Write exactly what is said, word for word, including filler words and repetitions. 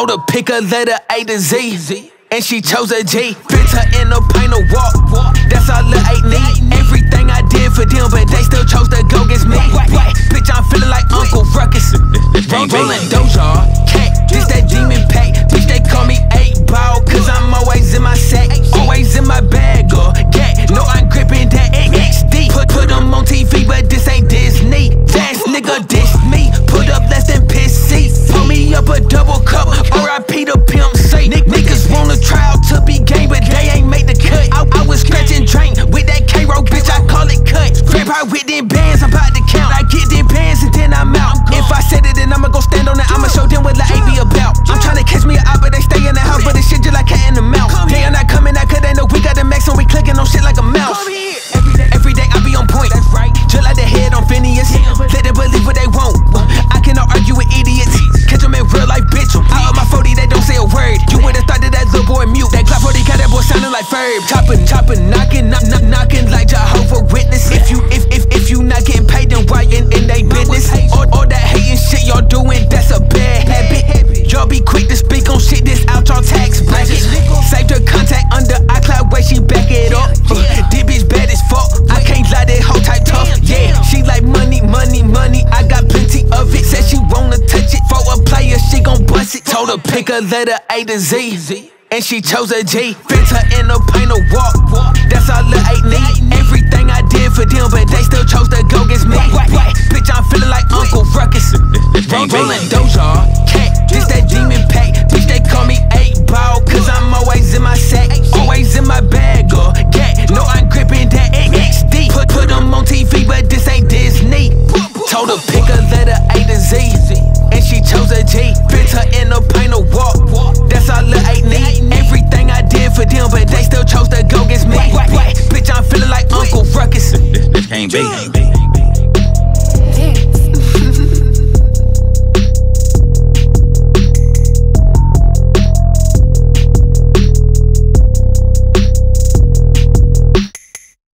told her pick a letter A to Z, and she chose a G. Fit her in a paint or walk, that's all the eight need. Everything I did for them, but they still chose to go against me. Bitch, I'm feeling like Uncle Ruckus. Rollin' Doja Cat, this that demon pack. Bitch, they call me eight ball, cause I'm always in my sack. Always in my bag or gat, no, I'm gripping that X D. Put, put them on T V, but this ain't Disney. Fast nigga dish me, put up less than pissy. Pull me up a double cup, R I P to Pimp C. Nick niggas want a trial to be game, but they ain't make the cut. I, I was scratching drain with that K-Roll, bitch, I call it cut. Grip her with them bands, I'm about to count. I get them bands and then I'm out. If I said it, then I'ma go stand on it, I'ma show them what the A be about. I'm tryna catch me an eye, but they stay in the house, but this shit just like cat in the mouth. They are not coming out, cause they know we got the max, so we clicking on shit like a mouse. Every day, every day I be on point, that's right. Just like the head on Phineas, let them believe what they want. I cannot argue with idiots, catch them in real life, bitch. I up my forty, they don't say a word. You would've thought that that little boy mute. That Glock forty got that boy sounding like Ferb. Choppin', choppin', knockin', knock, knock, knockin' like Jehovah Witness. If you, if, if, if you not getting paid, then why in, in they business? All, all that hating shit y'all doing, that's a bad habit. Y'all be quick to speak on shit that's out y'all tax bracket. Saved her contact under iCloud, wait, she back it up. This bitch bad as fuck, I can't lie, that whole type tough. Yeah, she like money, money, money, I got plenty of it. Said she wanna touch it, for a player, she gon' bust it. Told her pick a letter A to Z, and she chose a G. Fit her in a paint or walk, that's all the eight need. Everything I did for them, but they still chose to go against me. Bitch, I'm feeling like Uncle Ruckus. Rollin' Doja Cat, this that demon pack. Bitch, they call me eight ball, cause I'm always in my sack. Always in my bag or gat, no, I'm gripping that X D. Put, put them on T V, but this ain't Disney. Told her pick a letter A to Z.